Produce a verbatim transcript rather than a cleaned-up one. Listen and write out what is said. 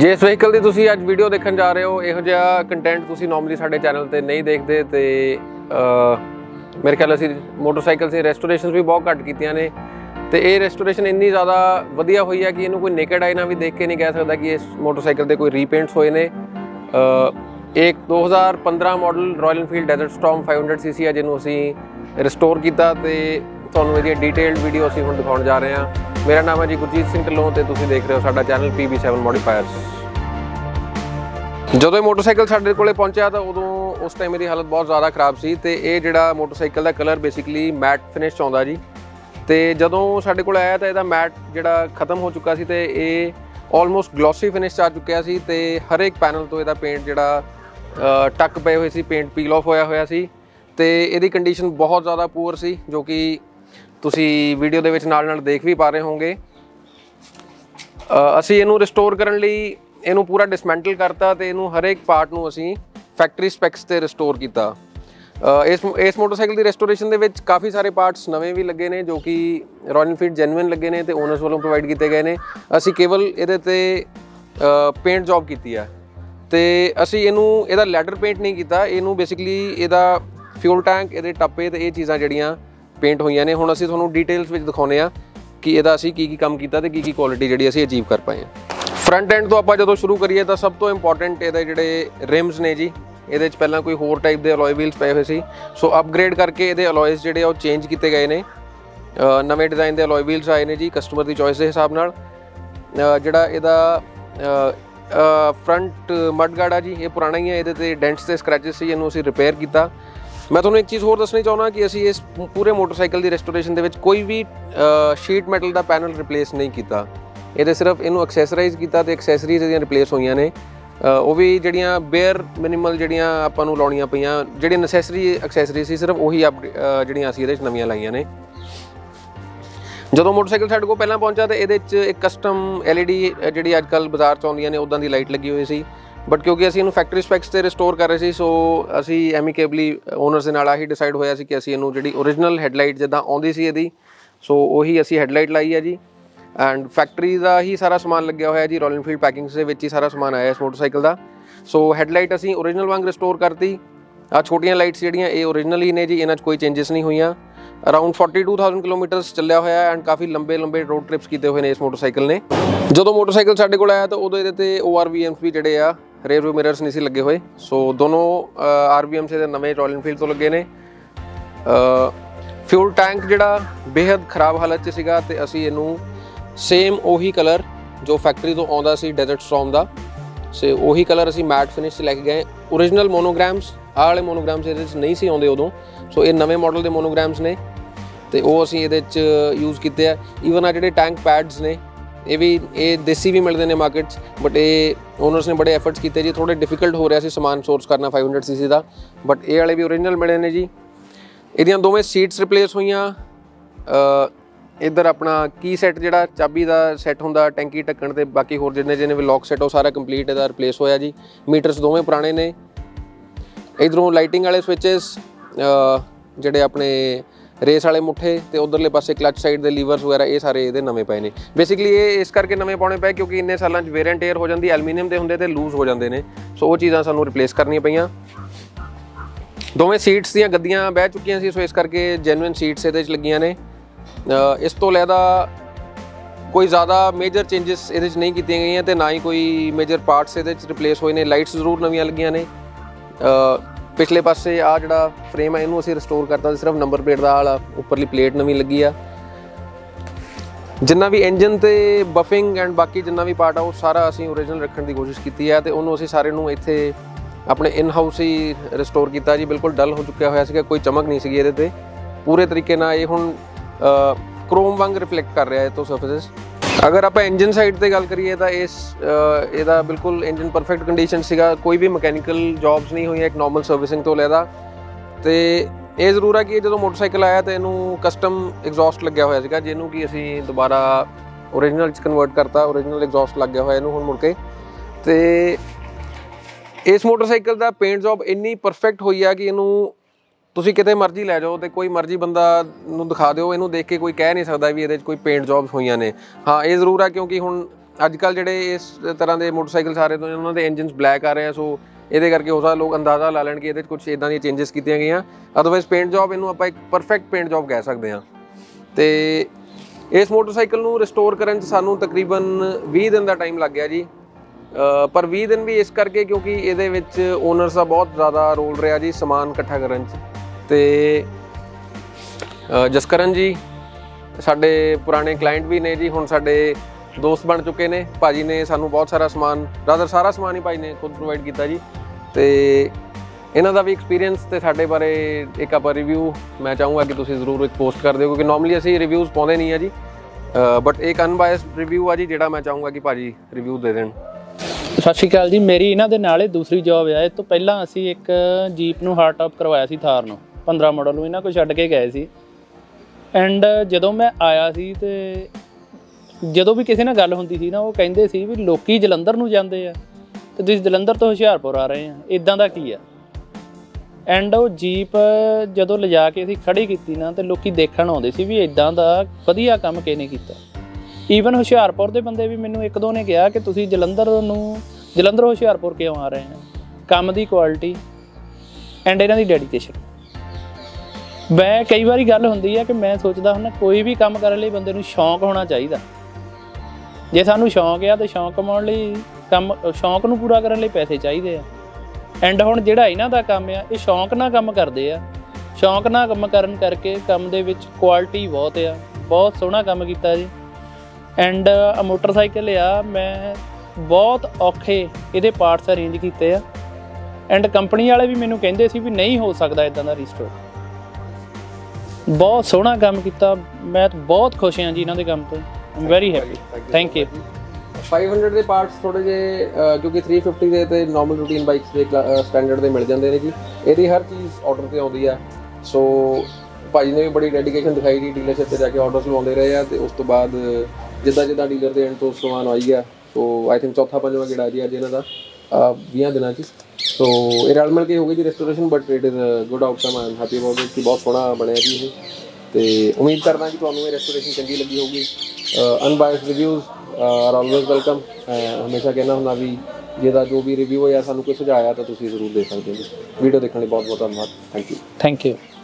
जिस वहीकल की तुसी अज वीडियो देखने जा रहे हो इहो जिहा कंटेंट तुसी नॉर्मली साडे चैनल ते नहीं देखते ते मेरे ख्याल असीं मोटरसाइकिल से रेस्टोरेशन भी बहुत घट कीतियां ने तो ये रेस्टोरेशन इन्नी ज़्यादा वधिया हुई है कि इन्हूं कोई नेकेड आई ना भी देख के नहीं कह सकता कि इस मोटरसाइकिल दे कोई रीपेंट्स होए ने। एक दो हज़ार पंद्रह model Royal Enfield Desert Storm five hundred C C है जिन्होंने असीं रिस्टोर किया तो तुहानूं इहदी डिटेल्ड वीडियो असीं हुण दिखाउण जा रहे हां। मेरा नाम है जी गुरजीत सिंह ढिल्लों तो तुसीं देख रहे हो साडा channel P B seven modifiers. जदों मोटरसाइकिल साडे कोले पहुंचा तो उदों उस टाइम इसकी हालत बहुत ज़्यादा खराब सी ते इह जिहड़ा मोटरसाइकिल का कलर बेसिकली मैट फिनिश आउंदा जी तो जदों साडे कोल आया तो इसका मैट जिहड़ा खत्म हो चुका सी ते ये ऑलमोस्ट ग्लॉसी फिनिश आ चुका सी ते हर एक पैनल तो इसका पेंट जिहड़ा टक पे हुए सी पेंट पील ऑफ होया होया सी ते इसकी कंडीशन बहुत ज़्यादा पूअर सी जो कि तुसी वीडियो दे विच नाल नाल देख भी पा रहे होंगे। असी इनू रिस्टोर करन लई इनू पूरा डिसमेंटल करता ते इनू हर एक पार्ट नू असी फैक्टरी स्पैक्स ते रिस्टोर कीता। इस इस मोटरसाइकिल की रेस्टोरेशन के काफ़ी सारे पार्ट्स नवे भी लगे ने जो कि रॉयल एनफील्ड जेन्युइन लगे ने ते ओनर्स वालों प्रोवाइड किए गए ने। असी केवल इहदे ते पेंट जॉब की है तो असी इनू इहदा लैडर पेंट नहीं किया, इनू बेसिकली इहदा फ्यूल टैंक इहदे टप्पे ते ये चीज़ां जिहड़ियां पेंट हुई ने। हुण असी तुहानूं डिटेल्स विच दिखाउने आ कि इहदा असी की की काम कीता ते की की क्वालिटी जिहड़ी असी अचीव कर पाए। फ्रंट एंड तो आपां जदों शुरू करिए तो सब तो इंपॉर्टेंट इहदे जिहड़े रिम्स ने जी। ये पहला कोई होर टाइप के अलॉय व्हील्स पे हुए सी सो अपग्रेड करके ये अलॉयज जो चेंज किए गए हैं, नवे डिज़ाइन के अलॉय व्हील्स आए हैं जी कस्टमर की चॉइस के हिसाब नाल। जिहड़ा इहदा फ्रंट मडगार्ड आ जी ये पुराना ही है, ये डेंट्स से स्क्रैचेस से इनूं असीं रिपेयर किया। मैं तुहानूं एक चीज़ होर दसनी चाहुंदा कि असीं इस पूरे मोटरसाइकिल की रेस्टोरेशन दे विच कोई भी शीट मैटल का पैनल रिप्लेस नहीं किया, ये सिर्फ इनूं एक्सेसराइज किया तो एक्सेसरीज इहदियां रिप्लेस होईयां ने। वो भी जड़ियाँ बेयर मिनिमल जड़ियाँ आपां नूं लाउणियां पईयां जिहड़ी नैसेसरी एक्सेसरी सी सिर्फ उही आप जड़ियाँ असीं इहदे च नवीआं लाईयां ने। जदों मोटरसाइकिल साडे कोल पहलां पहुंचा तो इहदे च एक कस्टम एल ई डी जिहड़ी अजकल बाज़ार च आउंदियां ने उदां दी लाइट लगी हुई सी बट क्योंकि असीं इहनूं फैक्टरी स्पैक्स ते रिस्टोर कर रहे सी सो असीं एमिकेबली ओनर्स दे नाल आही डिसाइड होया सी कि असीं इहनूं जिहड़ी ओरिजिनल हैडलाइट जिद्दां आउंदी सी इहदी सो उही असीं हैडलाइट लाई है जी। एंड फैक्टरी का ही सारा समान लग्या होया जी, रॉयल एनफील्ड पैकिंग्स दे विच ही सारा समान आया इस मोटरसाइकिल का। सो हैडलाइट असीं ओरिजिनल वांग रिस्टोर करती, आ छोटियां लाइट्स जिहड़ियां ये ओरिजिनल ही ने जी, इन्हां च कोई चेंजेस नहीं हुईयां। Around forty two thousand kilometres चलिया होया एंड काफ़ी लंबे लंबे रोड ट्रिप्स किए हुए हैं इस मोटरसाइकिल ने। जो मोटरसाइकिल साडे कोल आया तो उदों इहदे ते ओ आर वी एम्स भी जिहड़े आ रेयर मिररस नहीं सी लगे हुए सो दोनों आर वी एम्स इहदे नवे रॉयल एनफील्ड तो लगे ने। फ्यूल टैंक जिहड़ा बेहद खराब हालत च सीगा ते असीं इहनूं सेम ओही कलर जो फैक्टरी तो आउंदा सी डेजर्ट स्टॉर्म दा से ओही कलर असी मैट फिनिश से लैके गए। ओरिजिनल मोनोग्राम्स आह वाले मोनोग्राम्स इहदे च नहीं सी आउंदे उदों सो ये नवे मॉडल के मोनोग्राम्स ने ते ओह असी इहदे च यूज़ कीते आ। ईवन आ जिहड़े टैंक पैड्स ने ये भी ये देसी भी मिलते हैं मार्केट च बट ये ओनर्स ने बड़े एफर्ट्स किए जी, थोड़े डिफिकल्ट हो रहा सी समान सोर्स करना फाइव हंड्रड सी सी का बट ये वाले भी ओरिजिनल मिले ने जी। इहदियां दोवें सीट्स रिप्लेस हुईयां, इधर अपना की सैट जिहड़ा चाबी का सैट होंदा टैंकी ढक्कण ते बाकी होर जिन्ने जिन्ने भी लॉक सैट वो सारा कंप्लीट इहदा रिप्लेस होया जी। मीटर्स दोवें पुराने ने, इधरों लाइटिंग वाले स्विचेस जिहड़े अपने रेस वाले मुठ्ठे ते उधरले पासे क्लच साइड दे लीवर्स वगैरह ये सारे ये नवे पे ने। बेसिकली ये इस करके नवे पाने पे क्योंकि इन्ने सालां च वेयर एंड टेयर हो जाती, एलुमीनियम के होंदे ते लूज हो जाते हैं सो वो चीज़ां सानूं रिप्लेस करनियां पईयां। दोवें सीट्स दियां गद्दियां बह चुकियां सी सो इस करके जेन्युइन सीट्स इहदे च लगियां ने। इस तो लैदा कोई ज़्यादा मेजर चेंजिस ये नहीं की गई हैं तो ना ही कोई मेजर पार्ट्स ये रिप्लेस होए ने। लाइट्स जरूर नवी लगियां ने, पिछले पासे आ जिहड़ा फ्रेम है इनू असीं रिस्टोर करता सिर्फ नंबर प्लेट दा वाला उपरली प्लेट नवी लगी आ। जिन्ना भी इंजन ते बफिंग एंड बाकी जिन्ना भी पार्ट आ वो सारा असीं ओरिजिनल रखने की कोशिश की है तो उन्होंने असीं सारे नू इत्थे अपने इन हाउस ही रिस्टोर किया जी। बिल्कुल डल हो चुका होया सीगा, कोई चमक नहीं सीगी इहदे ते पूरे तरीके नाल। ये हुण क्रोम वांग रिफ्लैक्ट कर रहा है तो सर्फेसिस। अगर आप इंजन साइड से गल करिए तो इस इहदा बिल्कुल इंजन परफेक्ट कंडीशन सीगा, कोई भी मकैनिकल जॉब्स नहीं हुई, एक नॉर्मल सर्विसिंग तो लैदा। तो यह जरूर है कि जो मोटरसाइकिल आया तो इनू कस्टम एग्जॉस्ट लग्या होया सीगा जिनू कि असी दोबारा ओरिजिनल कन्वर्ट करता, ओरिजिनल एग्जॉस्ट लग गया होया इनू हुण मुड़ के। तो इस मोटरसाइकिल का पेंट जॉब इन्नी परफेक्ट हुई है कि इनू तुसी किते मर्जी लै जाओ तो कोई मर्जी बंदा नूं दिखा दिओ, इनू देख के कोई कह नहीं सकता भी ये कोई पेंट जॉब्स हुई ने। हाँ ये जरूर है क्योंकि हुण अज कल जे इस तरह के मोटरसाइकिल आ रहे तो उन्होंने इंजन ब्लैक आ रहे हैं, सो ये करके हो सकता लोग अंदाजा ला लैन कि ये कुछ इदा दी चेंजिज की गई। अदरवाइज़ पेंट जॉब इनू आप एक परफेक्ट पेंट जॉब कह सकते हैं। तो इस मोटरसाइकिल को रिस्टोर करने सानू तकरीबन बीस दिन का टाइम लग गया जी। पर बीस दिन भी इस करके क्योंकि ये ओनर्स का बहुत ज़्यादा रोल रहा जी समान इकट्ठा करने। जसकरण जी साढ़े पुराने क्लाइंट भी ने जी, हुण साढ़े दोस्त बन चुके ने। भाजी ने सानू बहुत सारा समान, रादर सारा समान ही भाजी ने खुद प्रोवाइड किया जी। तो इन्हों का भी एक्सपीरियंस तो साढ़े बारे एक आप रिव्यू मैं चाहूँगा कि तुसीं जरूर एक पोस्ट कर दो, क्योंकि नॉर्मली असीं रिव्यूज़ पाते नहीं है जी। बट एक अनबायस्ड रिव्यू आ जी जो मैं चाहूँगा कि भाजी रिव्यू दे देन। सत श्री अकाल जी, मेरी इन्हां दे नाल दूसरी जॉब है। इस तो पहला असी एक जीप नूं हार्ड टॉप करवाया सी, थार नूं पंद्रह मॉडल नूं इन्हां कोल छड्ड के गए सी। एंड जदों मैं आया सी ते जदों भी किसी नाल गल हुंदी सी ना वो कहिंदे सी वी लोकी जलंधर नूं जांदे आ ते तुसीं जलंधर तो हुशियारपुर आ रहे हो, इदां दा की आ। एंड वो जीप जदों लिजा के असीं खड़ी कीती ना ते लोकी देखण आउंदे सी वी इदां दा वधिया काम किहने कीता। ईवन हुशियारपुर के बंदे भी मैनू एक दो ने कहा कि तुसीं जलंधर नूं जलंधर हुशियारपुर क्यों आ रहे हैं। काम की क्वालिटी एंड इन्हां दी डेडिकेशन। मैं कई बार गल हुंदी है कि मैं सोचता हूँ कोई भी काम करने लिए बंदे नूं शौक होना चाहिए। जे सानूं शौक है तो शौक कमाउण लई काम शौक नूं पूरा करने लिए पैसे चाहिए है। एंड हुण जिहड़ा इन्हां दा काम आ ये शौक नाल काम करदे आ, शौक नाल काम करन करके काम दे विच क्वालिटी बहुत आ, बहुत सोहना काम कीता जी। एंड मोटरसाइकिल आ मैं बहुत औखे ये पार्ट्स अरेंज किए आ। एंड कंपनी वाले भी मैनू कहिंदे सी भी नहीं हो सकता इदां दा रिस्टोर। बहुत सोहना काम किया, मैं बहुत खुश हाँ जी इन्हां दे काम तो। I am very happy, thank you. Five hundred के पार्ट्स थोड़े जे क्योंकि थ्री फिफ्टी के तो नॉर्मल रूटीन बाइक्स के स्टैंडर्ड के मिल जाते हैं जी। ये हर चीज़ ऑर्डर से आती है, सो भाजी ने भी बड़ी डेडिकेशन दिखाई दी। डीलरशिप से जाके ऑर्डर्स लवाते रहे हैं, तो उस तो बाद जिदा जिदा डीलर के एंड तो समान आई है। तो आई थिंक चौथा पंजवा गेड़ा जी अज इन्हों का बीस दिनों की, सो ये रल मिल के हो गई जी restoration. But it is good outcome, I am happy about it कि बहुत सोहना बनया जी ये। तो उम्मीद करना कि तुहानूं ये रेस्टोरेशन चंगी लगी होगी। Unbiased reviews are always welcome. हमेशा कहना हुंदा भी जिहदा जो भी रिव्यू है या सानूं कोई सुझाव आया तो तुसीं जरूर दे सकदे हो। वीडियो देखने बहुत बहुत धन्यवाद, थैंक यू थैंक यू।